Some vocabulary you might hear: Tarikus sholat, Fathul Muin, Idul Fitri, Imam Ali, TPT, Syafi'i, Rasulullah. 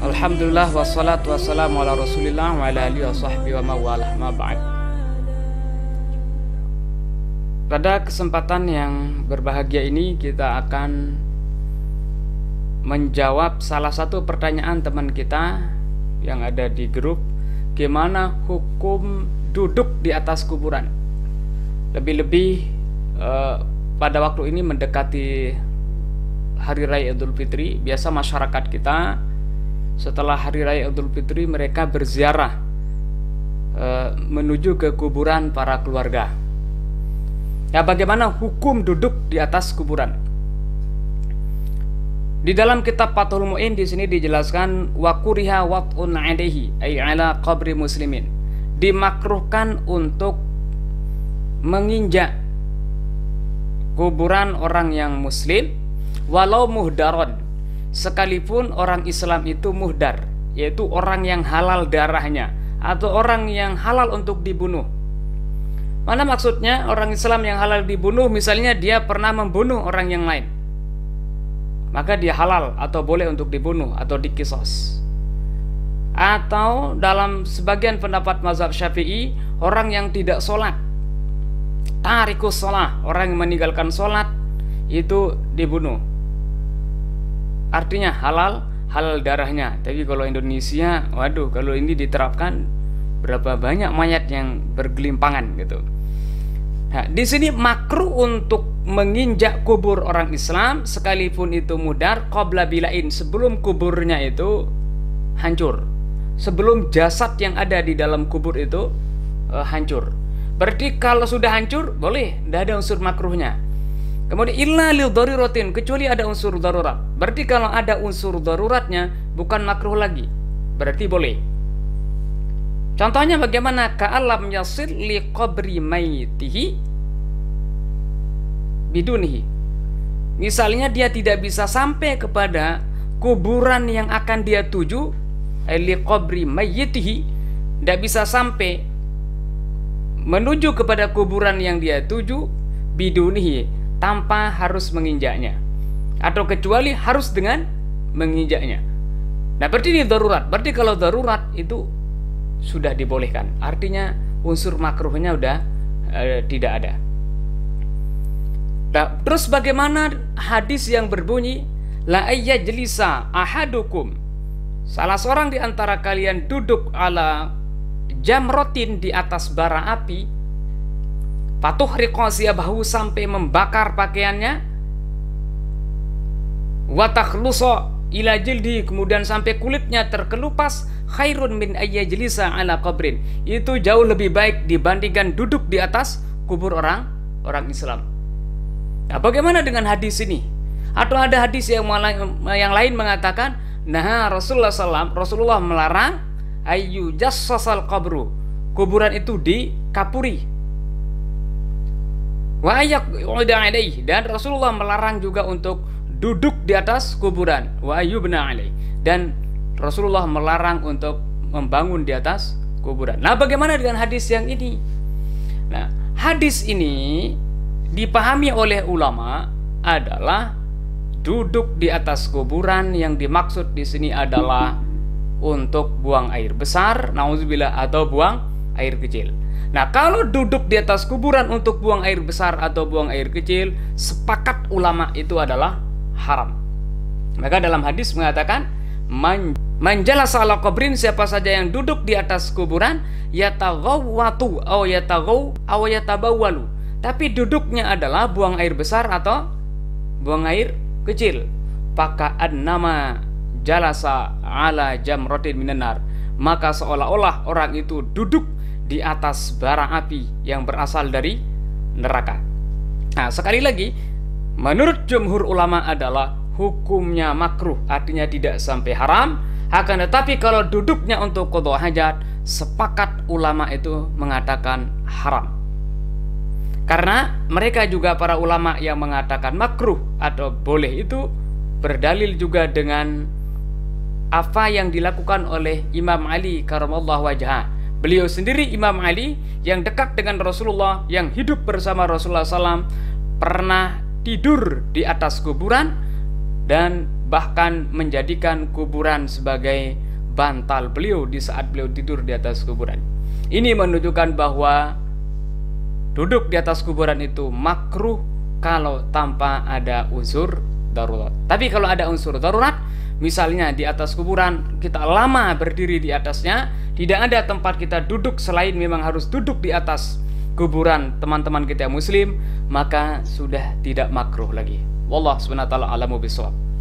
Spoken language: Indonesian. Alhamdulillah wassalatu wassalamu ala Rasulillah wa ala alihi wa sahbihi wa mawalah ma ba'd. Pada kesempatan yang berbahagia ini kita akan menjawab salah satu pertanyaan teman kita yang ada di grup, gimana hukum duduk di atas kuburan? Lebih-lebih pada waktu ini mendekati Hari Raya Idul Fitri, biasa masyarakat kita setelah Hari Raya Idul Fitri mereka berziarah menuju ke kuburan para keluarga. Ya, bagaimana hukum duduk di atas kuburan? Di dalam kitab Fathul Muin di sini dijelaskan wa kuriha wat'un 'alaihi ay 'ala qabri muslimin. Dimakruhkan untuk menginjak kuburan orang yang muslim walau muhdaron, sekalipun orang Islam itu muhdar, yaitu orang yang halal darahnya atau orang yang halal untuk dibunuh. Mana maksudnya orang Islam yang halal dibunuh? Misalnya dia pernah membunuh orang yang lain, maka dia halal atau boleh untuk dibunuh atau dikisos. Atau dalam sebagian pendapat mazhab Syafi'i, orang yang tidak sholat, tarikus sholat, orang yang meninggalkan sholat itu dibunuh. Artinya halal, halal darahnya. Tapi kalau Indonesia, waduh, kalau ini diterapkan berapa banyak mayat yang bergelimpangan gitu. Nah, di sini makruh untuk menginjak kubur orang Islam sekalipun itu mudar qabla bilain, sebelum kuburnya itu hancur, sebelum jasad yang ada di dalam kubur itu hancur. Berarti kalau sudah hancur boleh, tidak ada unsur makruhnya. Kemudian illa lil daruratin, kecuali ada unsur darurat. Berarti kalau ada unsur daruratnya bukan makruh lagi, berarti boleh. Contohnya bagaimana? Ka'alam yasil li qabri maitihi bidunihi. Misalnya dia tidak bisa sampai kepada kuburan yang akan dia tuju, li qabri maitihi, tidak bisa sampai menuju kepada kuburan yang dia tuju bidunihi, tanpa harus menginjaknya, atau kecuali harus dengan menginjaknya. Nah, berarti ini darurat. Berarti kalau darurat itu sudah dibolehkan, artinya unsur makruhnya udah tidak ada. Nah, terus bagaimana hadis yang berbunyi la ayyajlisa ahadukum, salah seorang di antara kalian duduk ala jamrotin, di atas bara api, patuh riqasiya bahu, sampai membakar pakaiannya, wa takhlusa ila jildi, kemudian sampai kulitnya terkelupas, khairun min ayyajlisa ala qabrin, itu jauh lebih baik dibandingkan duduk di atas kubur orang Islam. Nah, bagaimana dengan hadis ini? Atau ada hadis yang lain mengatakan, nah Rasulullah melarang ayyu jassasal qabru, kuburan itu dikapuri, wa ayyuda alaihi, dan Rasulullah melarang juga untuk duduk di atas kuburan, wa ayyubna alaihi, dan Rasulullah melarang untuk membangun di atas kuburan. Nah, bagaimana dengan hadis yang ini? Nah, hadis ini dipahami oleh ulama adalah duduk di atas kuburan yang dimaksud di sini adalah untuk buang air besar, nauzubillah, atau buang air kecil. Nah, kalau duduk di atas kuburan untuk buang air besar atau buang air kecil, sepakat ulama itu adalah haram. Maka dalam hadis mengatakan manjalasa ala qabrin, siapa saja yang duduk di atas kuburan yataghawwatu aw yataghaw aw yatabawwalu, tapi duduknya adalah buang air besar atau buang air kecil, pakaan nama jalasa ala jamratin minanar, maka seolah-olah orang itu duduk di atas bara api yang berasal dari neraka. Nah, sekali lagi menurut jumhur ulama adalah hukumnya makruh, artinya tidak sampai haram. Akan tetapi kalau duduknya untuk qadha hajat, sepakat ulama itu mengatakan haram. Karena mereka juga para ulama yang mengatakan makruh atau boleh itu berdalil juga dengan apa yang dilakukan oleh Imam Ali karamallahu wajhah. Beliau sendiri Imam Ali yang dekat dengan Rasulullah, yang hidup bersama Rasulullah SAW, pernah tidur di atas kuburan dan bahkan menjadikan kuburan sebagai bantal beliau di saat beliau tidur di atas kuburan. Ini menunjukkan bahwa duduk di atas kuburan itu makruh kalau tanpa ada uzur darurat. Tapi kalau ada unsur darurat, misalnya di atas kuburan kita lama berdiri di atasnya, tidak ada tempat kita duduk selain memang harus duduk di atas kuburan teman-teman kita muslim, maka sudah tidak makruh lagi. Wallah subhanahu wa ta'ala alamu bisawab.